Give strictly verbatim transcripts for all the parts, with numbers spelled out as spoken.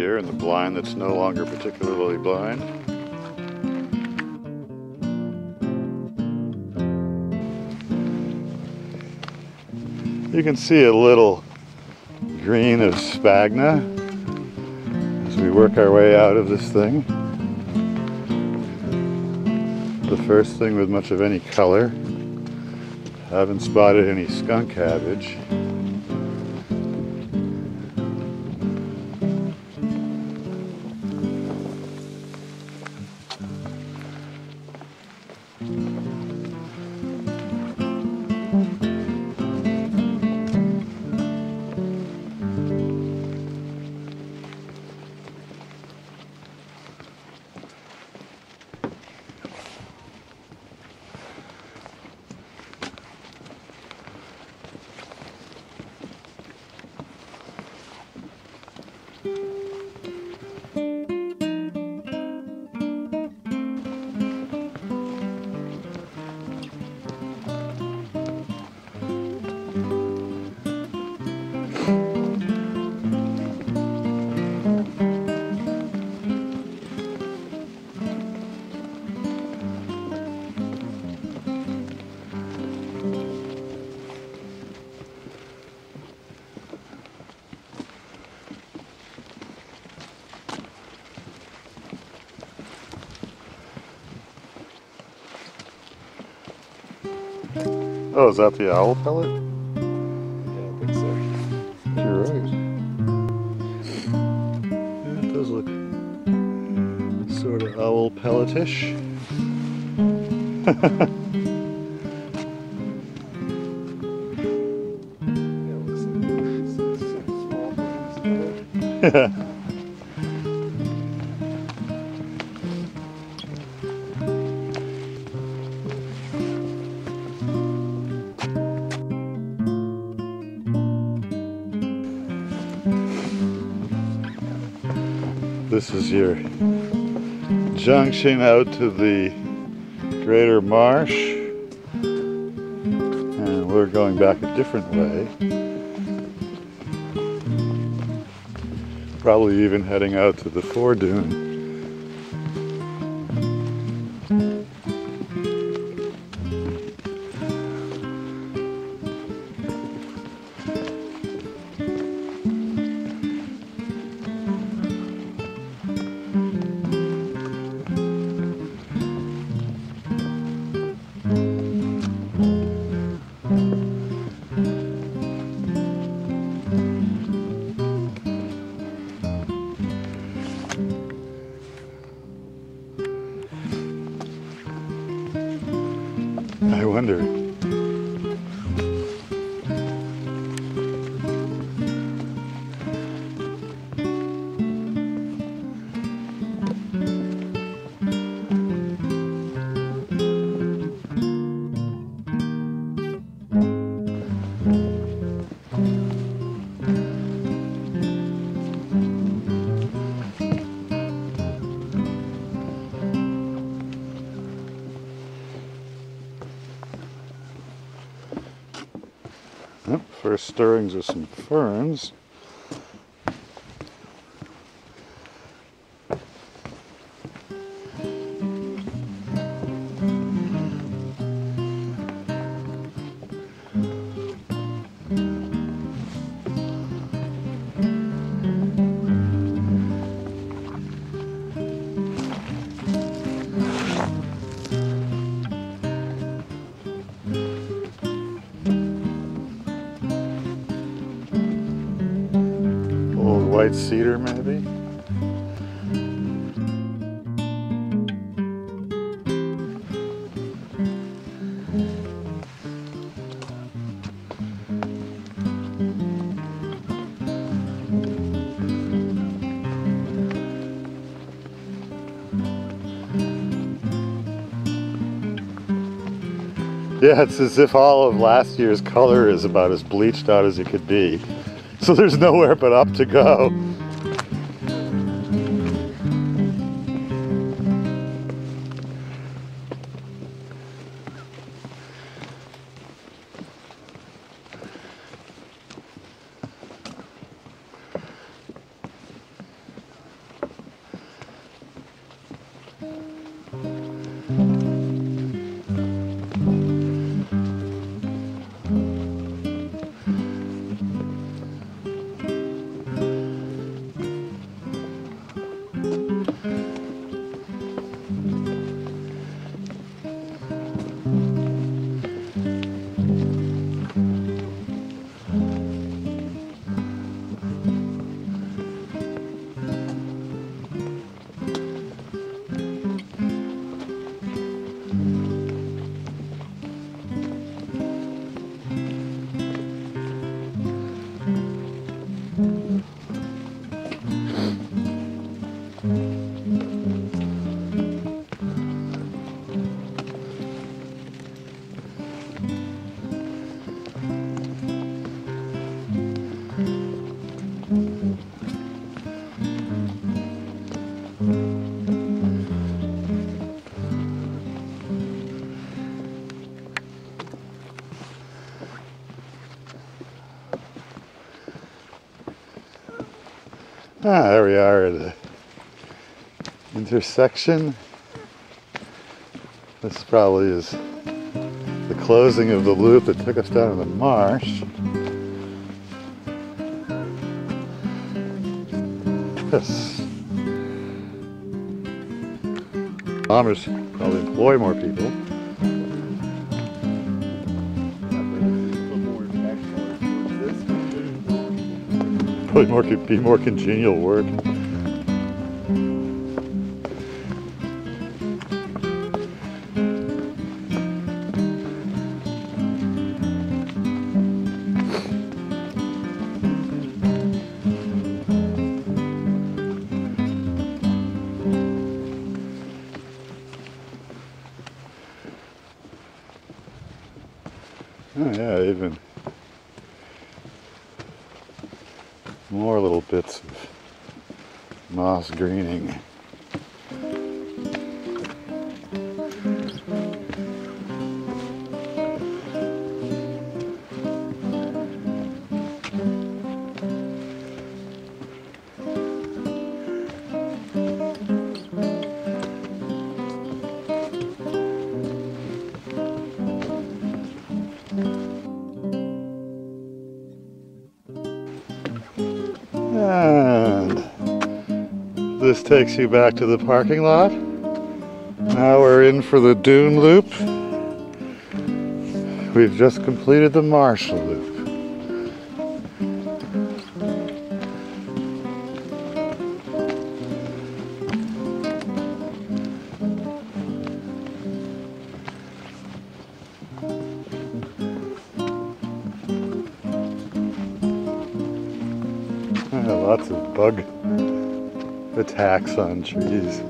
here and the blind that's no longer particularly blind. You can see a little green of sphagnum as we work our way out of this thing. The first thing with much of any color. I haven't spotted any skunk cabbage. Oh, is that the owl pellet? Yeah, I think so. You're right. Yeah, it does look sort of owl pelletish. Yeah, it looks like small things. Yeah. This is your junction out to the greater marsh, and we're going back a different way, probably even heading out to the foredune. I wonder. First stirrings of some ferns. White cedar, maybe? Yeah, it's as if all of last year's color is about as bleached out as it could be. So there's nowhere but up to go. Ah, there we are at an intersection. This probably is the closing of the loop that took us down to the marsh. Yes. Farmers probably employ more people. Probably more could be more congenial work. Oh yeah, even more little bits of moss greening. And this takes you back to the parking lot. Now we're in for the dune loop. We've just completed the marsh loop. Lots of bug attacks on trees. You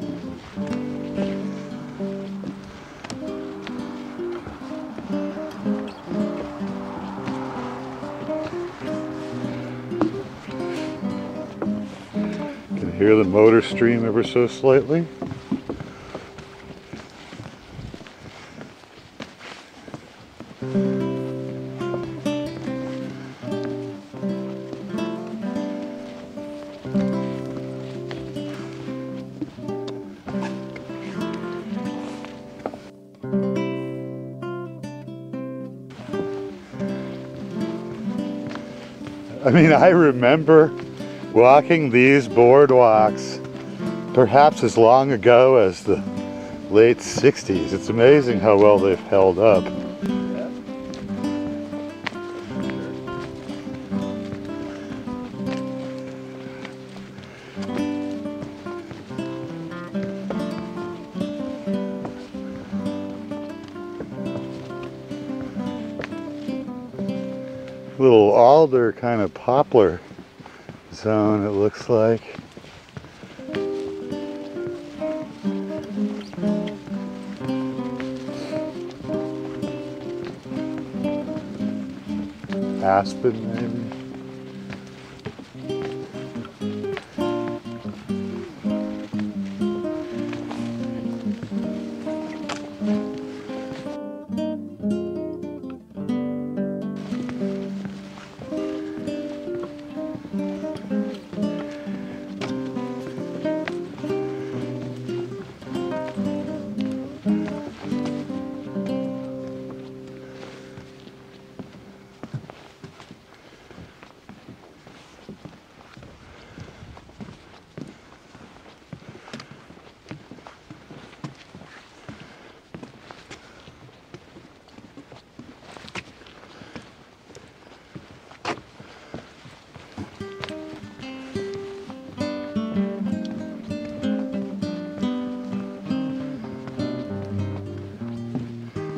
can hear the motor stream ever so slightly. I mean, I remember walking these boardwalks perhaps as long ago as the late sixties. It's amazing how well they've held up. Little alder kind of poplar zone, it looks like. Aspen, maybe.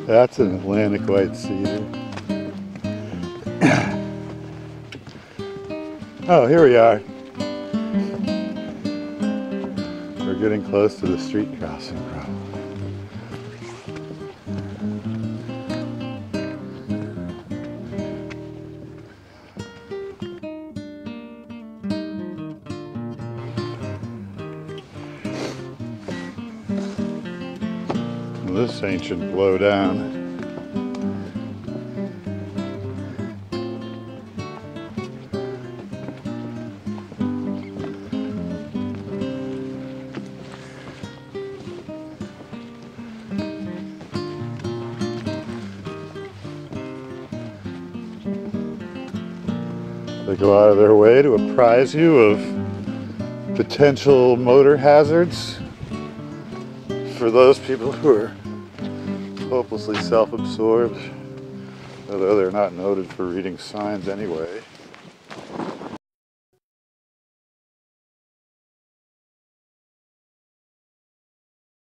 That's an Atlantic White Cedar. Oh, here we are. We're getting close to the street crossing probably. This ancient blow down. They go out of their way to apprise you of potential motor hazards. For those people who are hopelessly self-absorbed, although they're not noted for reading signs anyway.